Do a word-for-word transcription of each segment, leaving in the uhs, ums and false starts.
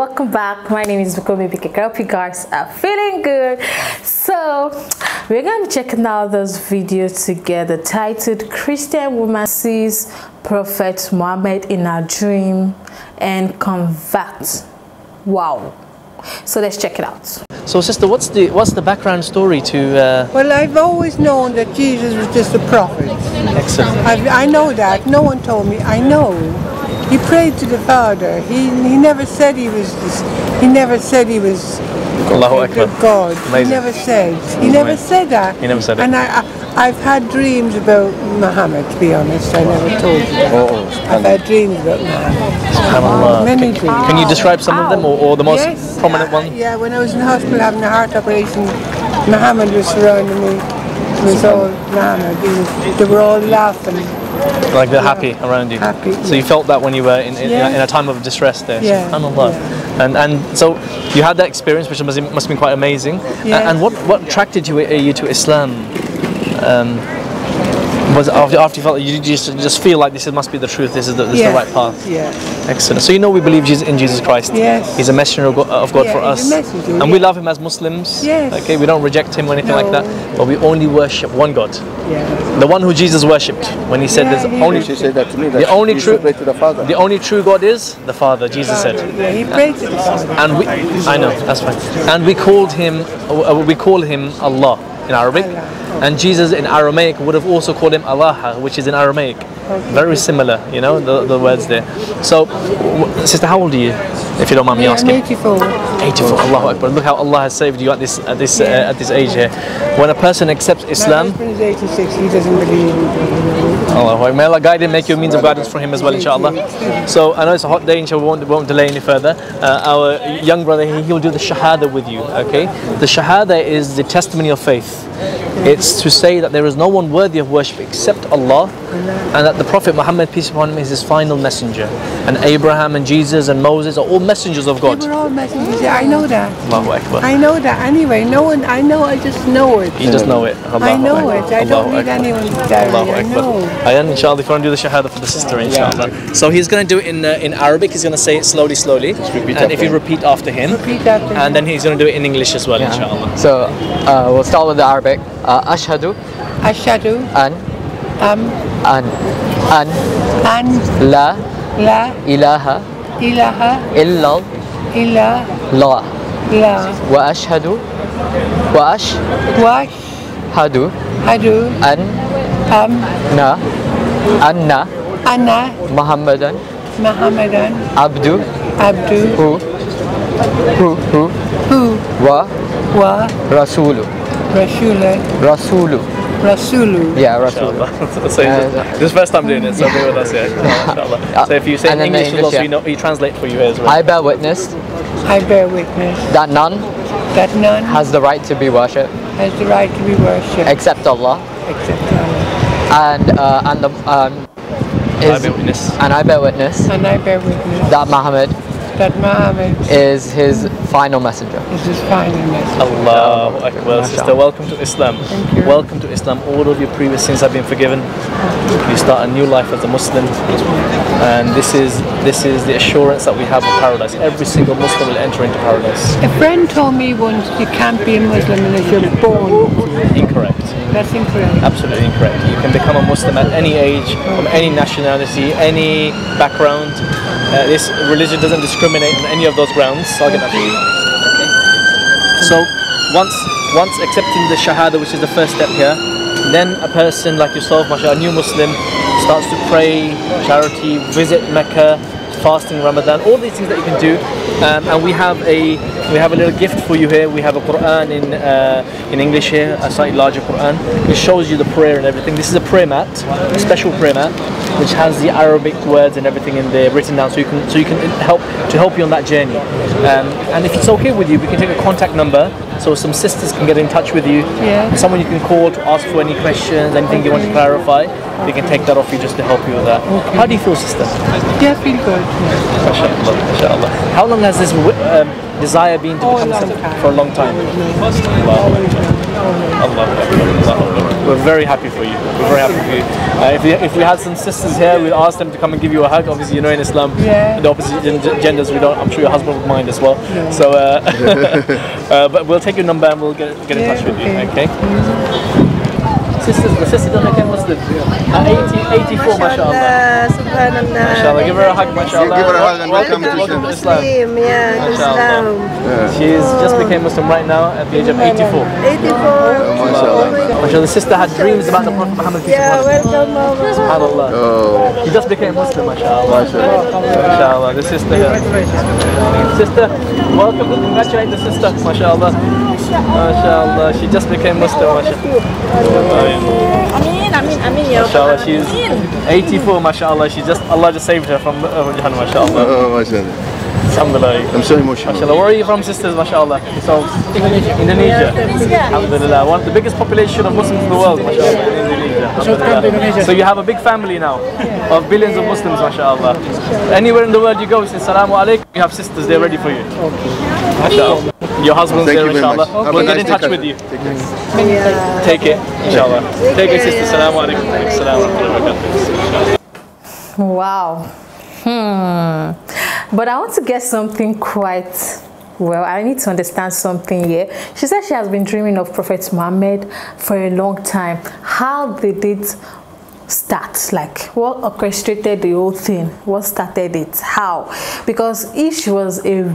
welcome back. My name is Bukunmi B K. I hope you guys are feeling good. So we're going to be checking out this video together titled Christian Woman Sees Prophet Muhammad in Her Dream and Converts. Wow. So let's check it out. So sister, what's the what's the background story to uh... Well, I've always known that Jesus was just a prophet. Excellent. I've, I know that. No one told me. I know. He prayed to the Father. He he never said he was. He never said he was. Allahu Akbar. God. Amazing. He never said. He Amazing. never said that. He never said it. And I, I, I've had dreams about Muhammad. To be honest, I never told you. Oh, I've had dreams about Muhammad. SubhanAllah. Many dreams. Can you describe some of them, or, or the most yes, prominent one? Uh, yeah. When I was in the hospital having a heart operation, Muhammad was surrounding me. It was all Muhammad. They were all laughing. Like they're yeah. happy around you. Happy, so yeah. you felt that when you were in, in, yeah. in a time of distress there. Yeah. SubhanAllah. Yeah. And, and so you had that experience, which must have been quite amazing. Yeah. And what, what attracted you, you to Islam? Um, was it after, after you felt, you just, you just feel like this must be the truth, this is the, this yeah. is the right path? Yeah. Excellent. So you know we believe in Jesus Christ. Yes. He's a messenger of God, of God yeah, for us. Messenger, and yeah. we love him as Muslims. Yes. Okay, we don't reject him or anything no. like that. But we only worship one God. Yeah. The one who Jesus worshipped when he said yeah, there's he only she said that to me, that the only true to to the, Father. the only true God is the Father, Jesus Father. said. Yeah, he prayed to the Father. And we I know, that's fine. And we called him we call him Allah in Arabic, Allah. and Jesus in Aramaic would have also called him Allah, which is in Aramaic, okay. very similar, you know, the, the words there. So, sister, how old are you, if you don't mind me yeah, asking? I'm eighty-four. eighty-four, Allahu Akbar. Look how Allah has saved you at this at this yeah. uh, at this age here. When a person accepts Islam, my husband is eighty-six. He doesn't believe. Allahu Akbar. May Allah guide him, make you a means of guidance for him as well, inshallah. So I know it's a hot day, inshallah. We won't, won't delay any further. Uh, our young brother, he, he'll do the Shahada with you. Okay, the Shahada is the testimony of faith. It's to say that there is no one worthy of worship except Allah, and that the Prophet Muhammad, peace upon him, is his final messenger. And Abraham and Jesus and Moses are all messengers of God. They were all messengers, I know that. Allahu Akbar. I know that anyway. No one, I know, I just know it. You just know it. Allahu I know Akbar. it. I don't need anyone to know. I am, inshallah, if you want to do the Shahada for the sister, inshallah. Yeah. So he's going to do it in, uh, in Arabic. He's going to say it slowly, slowly. And if you repeat after him. Repeat after and him. Then he's going to do it in English as well, yeah. inshallah. So uh, we'll start with the Arabic. Uh, Ashadu. Ashadu. An. Um. An. An. An. La. La. Ilaha. Ilaha. Illal. Illa. La. La. Wa ashhadu. Wa ash. Wa ash. Hadu. Hadu. An. Um. Na. Anna. Anna. Muhammadan. Muhammadan. Abdu. Abdu. Hu. Hu. Hu. Hu. Wa. Wa. Rasulu. Rasulu. Rasulu. Rasulu. Yeah, Rasulu. So uh, this is the first time doing it, so be with us, yeah. Inshallah. So if you say in English, English yeah. we, know, we translate for you as well. I bear witness. I bear witness. That none. That none. Has the right to be worshipped. Has the right to be worshipped. Except Allah. Except Allah. And, uh, and the, um, is, I bear witness. And I bear witness. And I bear witness. That Muhammad. That Muhammad is his final messenger. Is his final messenger. Allahu Akbar. Sister, welcome to Islam. Thank you. Welcome to Islam. All of your previous sins have been forgiven. You start a new life as a Muslim, and this is this is the assurance that we have of paradise. Every single Muslim will enter into paradise. A friend told me once, you can't be a Muslim unless you're born. Incorrect. That's incorrect. Absolutely incorrect. You can become a Muslim at any age, from any nationality, any background. Uh, this religion doesn't discriminate on any of those grounds. So I'll get that for you. Okay. So once once accepting the Shahada, which is the first step here, then a person like yourself, MashaAllah, a new Muslim, starts to pray, charity, visit Mecca, fasting Ramadan, all these things that you can do. Um, and we have a we have a little gift for you here. We have a Quran in uh, in English here, a slightly larger Quran. It shows you the prayer and everything. This is a prayer mat, a special prayer mat, which has the Arabic words and everything in there written down, so you can so you can help to help you on that journey. Um, and if it's okay with you, we can take a contact number so some sisters can get in touch with you. Yeah. Someone you can call to ask for any questions, anything you want to clarify. We can take that off you just to help you with that. Okay. How do you feel, sister? Yeah, I feel good. MashaAllah, MashaAllah. How long has this um, desire been to oh, become a for a long time? Always, always, always. Allahu Akbar, Allahu Akbar. We're very happy for you. We're very happy for you. Uh, if, we, if we had some sisters here, we'd ask them to come and give you a hug. Obviously, you know, in Islam, yeah. the opposite genders, we don't. I'm sure your husband would mind as well. Yeah. So, uh, uh, but we'll take your number and we'll get get in yeah, touch with okay. you. Okay. Yeah. Sisters, the sister done again. What's the uh, eighty, eighty-four? MashaAllah. SubhanAllah. MashaAllah. Give her a hug. MashaAllah. Give her a hug and welcome, welcome to Islam. Muslim, yeah, to Islam. Yeah. She's just became Muslim right now at the age of eighty-four. eighty-four. MashaAllah, the sister had dreams about the Prophet Muhammad. Yeah, welcome, Mama. SubhanAllah. Oh. He just became Muslim, MashaAllah. MashaAllah, the sister. Sister, welcome. Congratulate the sister, MashaAllah. MashaAllah, she just became Muslim, MashaAllah. Ameen, Ameen, Ameen, Ya Rabbi. MashaAllah, she's eighty-four, MashaAllah. She just, Allah just saved her from Jahanam, MashaAllah. Oh, MashaAllah. Alhamdulillah. I'm so emotional. MashaAllah. Where are you from, sisters? MashaAllah. So, Indonesia. Indonesia. Alhamdulillah. One of the biggest population of Muslims in the world, MashaAllah. In Indonesia. So you have a big family now of billions of Muslims, MashaAllah. Anywhere in the world you go, say salaam alaykum. You have sisters, they're ready for you. MashaAllah. Your husband's there, inshallah. We'll get in touch with you. Take it, inshallah. Take it, sisters. Salaam alaykum. Salaam alaykum. Wow. Hmm. But I want to get something quite well. I need to understand something here. She said she has been dreaming of Prophet Muhammad for a long time. How did it start? Like, what orchestrated the whole thing? What started it? How? Because if she was a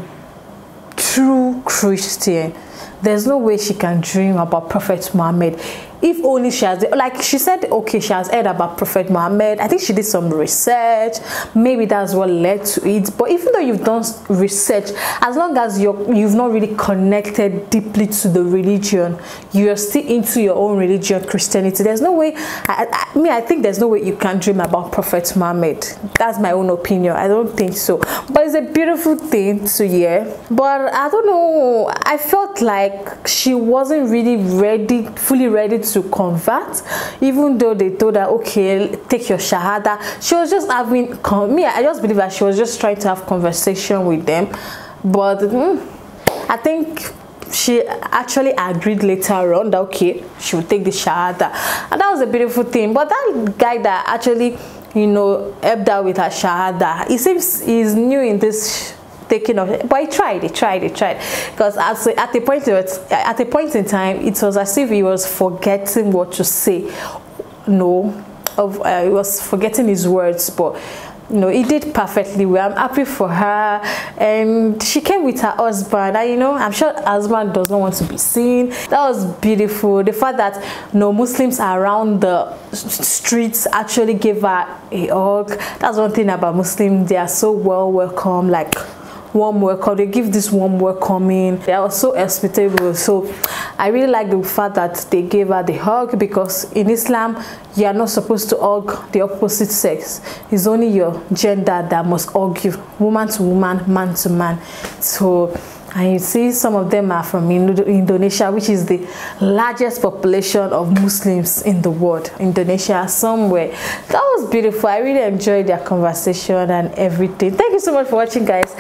true Christian, there's no way she can dream about Prophet Muhammad. If only she has, like she said, okay, she has heard about Prophet Muhammad. I think she did some research. Maybe that's what led to it. But even though you've done research, as long as you're, you've not really connected deeply to the religion, you're still into your own religion, Christianity. There's no way, I, I mean, I think there's no way you can dream about Prophet Muhammad. That's my own opinion. I don't think so. But it's a beautiful thing to hear. But I don't know. I felt like she wasn't really ready, fully ready to to convert, even though they told her, okay, take your Shahada. She was just having, me, I just believe that she was just trying to have conversation with them. But mm, I think she actually agreed later on that, okay, she would take the Shahada. And that was a beautiful thing. But that guy that actually, you know, helped her with her Shahada, he seems he's new in this taking of it, but he tried, he tried, he tried. Because at, at the point at the point in time, it was as if he was forgetting what to say. No, of uh, he was forgetting his words, but you know, he did perfectly well. I'm happy for her, and she came with her husband. And you know, I'm sure husband does not want to be seen. That was beautiful. The fact that you know, Muslims around the streets actually gave her a hug. That's one thing about Muslims. They are so well welcome. Like. Warm welcome, they give this warm welcome in. They are so hospitable. So I really like the fact that they gave her the hug, because in Islam you are not supposed to hug the opposite sex. It's only your gender that must hug you, woman to woman, man to man. So, and you see some of them are from Indonesia, which is the largest population of Muslims in the world. Indonesia somewhere. That was beautiful. I really enjoyed their conversation and everything. Thank you so much for watching, guys.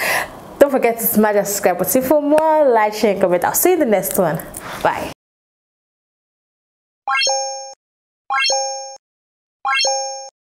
Don't forget to smash that subscribe button for more, like, share, and comment. I'll see you in the next one. Bye.